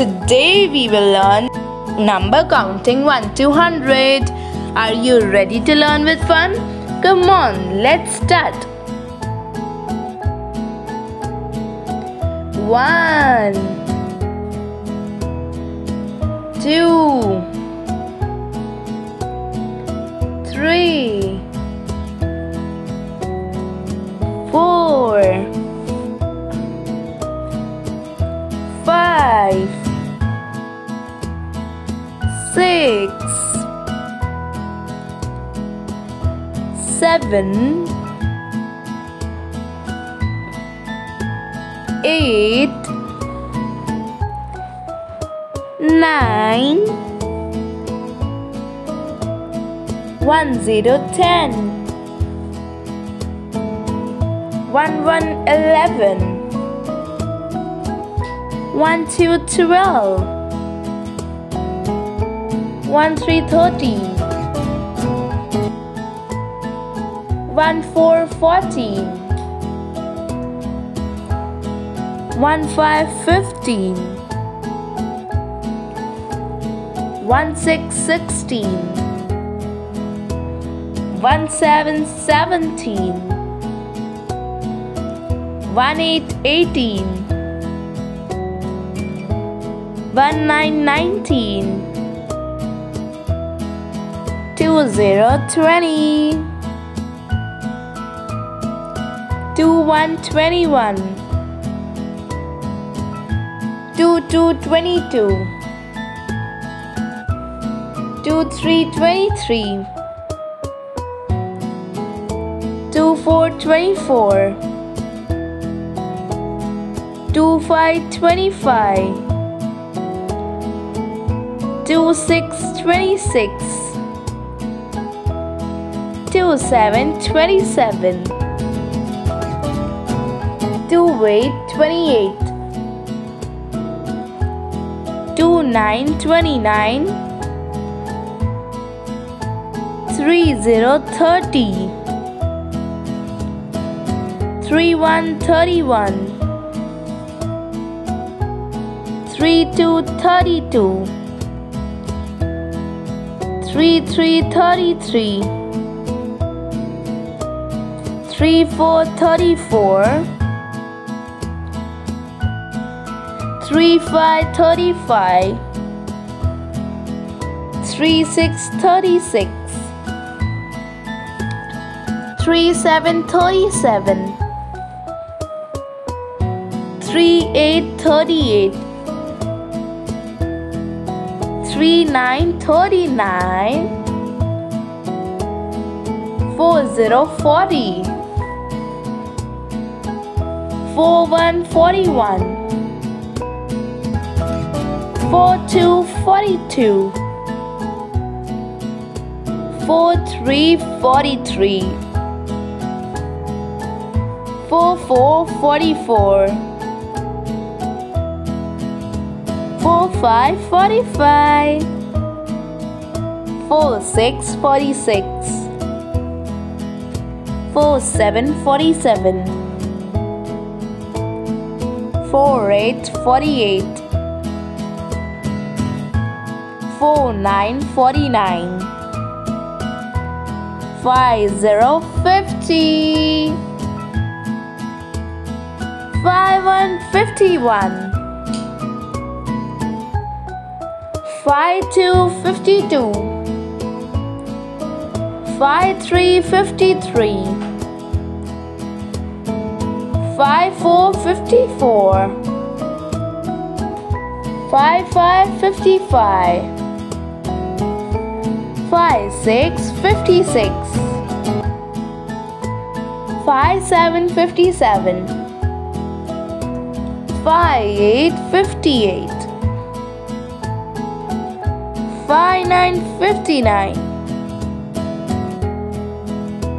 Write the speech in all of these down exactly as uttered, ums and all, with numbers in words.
Today we will learn number counting one to one hundred. Are you ready to learn with fun? Come on, let's start. One, two, three, four, five, six, seven, eight, nine, one zero ten, one one eleven, one two twelve, one three thirty, one four forty, one five fifteen, one six sixteen. One seven seventeen, one eight eighteen, one nine nineteen, two zero twenty, two one twenty one, two two twenty two, two three twenty three. Two four twenty four, two five twenty five, two six twenty six, two seven twenty seven, two eight twenty eight, two nine twenty nine, three zero thirty. Three one thirty one, three two thirty two, three three thirty three, three four thirty four, three five thirty five, three six thirty six, three seven thirty seven. Three eight thirty eight, three nine thirty nine, four zero forty, four one forty one, four two forty two, four three forty three, four four forty four. Four five forty five, four six forty six, four seven forty seven, four eight forty eight, four nine forty nine, five zero fifty, five one fifty one. Five two fifty two, five three fifty three, five four fifty four, five five fifty five, five six fifty six, five seven fifty seven, five eight fifty eight. Five nine fifty nine,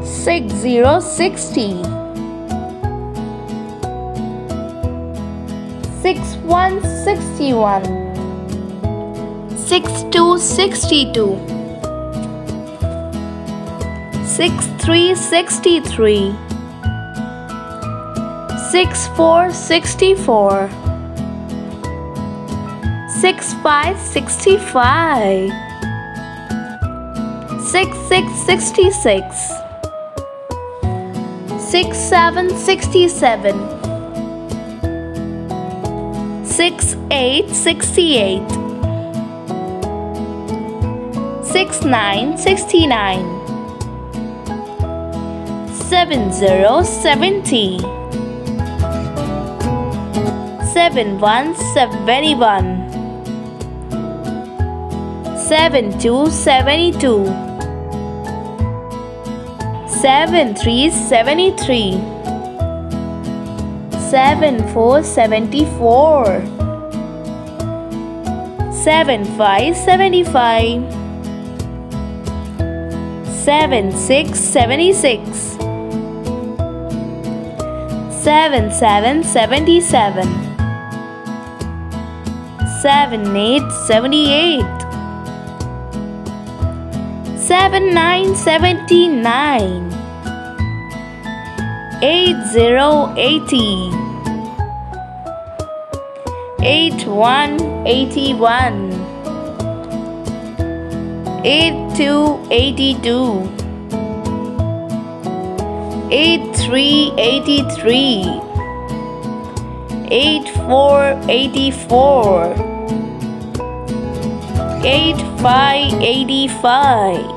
six zero sixty, six one sixty one, six two sixty two, six three sixty three, six four sixty four, six five sixty-five, six six sixty-six, six seven sixty-seven, six eight sixty-eight, six nine sixty-nine, seven zero seventy, seven one seventy-one, seven two seventy-two, seven three seventy-three, seven four seventy-four, seven five seventy-five, seven six seventy-six, seven seven seventy-seven, seven eight seventy-eight, seven nine seventy-nine, eight zero eighty, eight one eighty-one, eight two eighty-two, eight three eighty-three, eight four eighty-four, eight five eighty-five,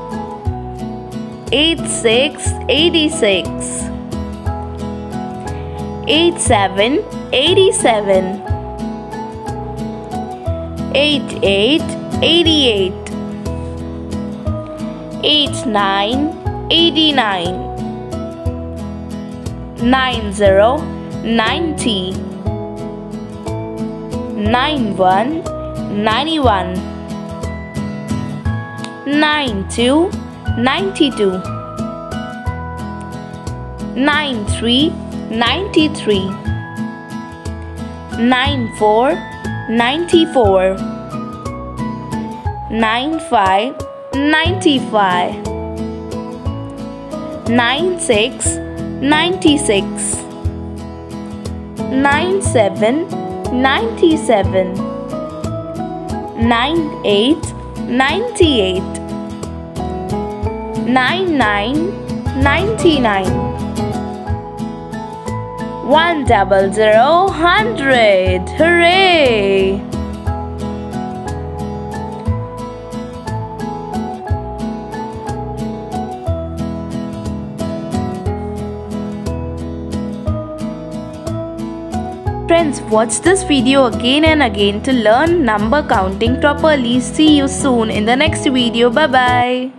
eight six eighty-six, eight seven eighty-seven, eight eight eighty-eight, eight nine eighty-nine, nine zero ninety, nine one ninety-one, nine two ninety-two, nine three ninety-three, nine four ninety-four, nine five ninety-five, nine six ninety-six, nine seven ninety-seven, nine eight ninety-eight, nine nine ninety-nine, one double zero hundred. Hooray! Friends, watch this video again and again to learn number counting properly. See you soon in the next video. Bye-bye.